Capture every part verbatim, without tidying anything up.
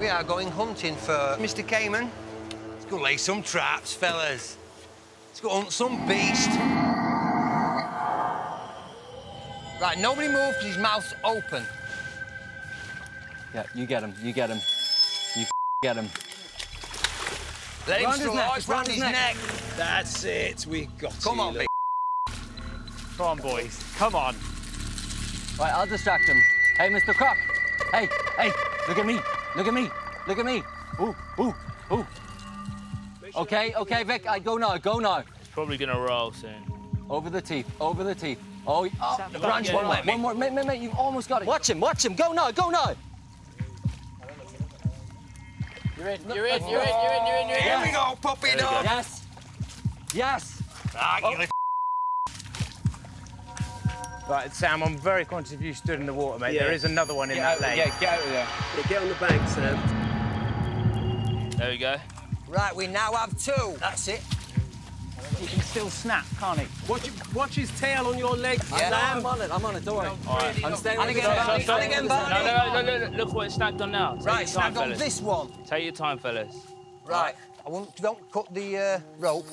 We are going hunting for Mister Caiman. Let's go lay some traps, fellas. Let's go hunt some beast. Right, nobody move because his mouth's open. Yeah, you get him, you get him. You get him. Let him slice round his neck. That's it, we got him. Come on, big. Come on, boys, come on. Right, I'll distract him. Hey, Mister Croc. Hey, hey, look at me, look at me, look at me. Ooh, ooh, ooh. Okay, okay, Vic, I go now, go now. It's probably gonna roll soon. Over the teeth, over the teeth. Oh, oh branch, one more, one more. Mate, mate, mate, you've almost got it. Watch him, watch him. Go now, go now. You're in, you're in, you're in, you're in, you're in, you're in. Here we go, puppy dog. Yes. Yes. Ah, oh. Right, Sam, I'm very conscious of you stood in the water, mate. Yeah. There is another one in get that lane. Yeah, get over there. Yeah, get on the bank, Sam. There we go. Right, we now have two. That's it. He can still snap, can't he? Watch, watch his tail on your legs, yeah. Sam. I'm on it, I'm on it, don't worry. All right. I'm staying on it. And again, Barney. No, no, no, no, look what it snagged on now. Take right, snagged on this one. Take your time, fellas. Right. I won't, don't cut the uh, rope.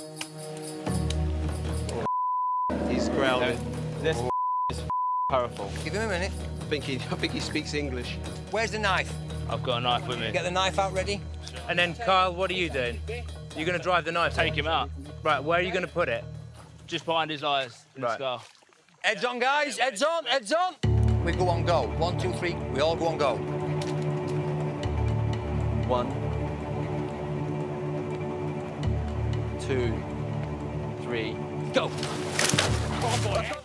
Oh, he's growling. This oh, is powerful. Give him a minute. I think, he, I think he speaks English. Where's the knife? I've got a knife with me. Get the knife out ready. Sure. And then, Kyle, what are you doing? You're going to drive the knife? Take him out. Right, where are you going to put it? Just behind his eyes. Right. Skull. Heads on, guys. Heads on, heads on. We go on go. One, two, three. We all go on go. One. Two. Three. Go. Come on, boy.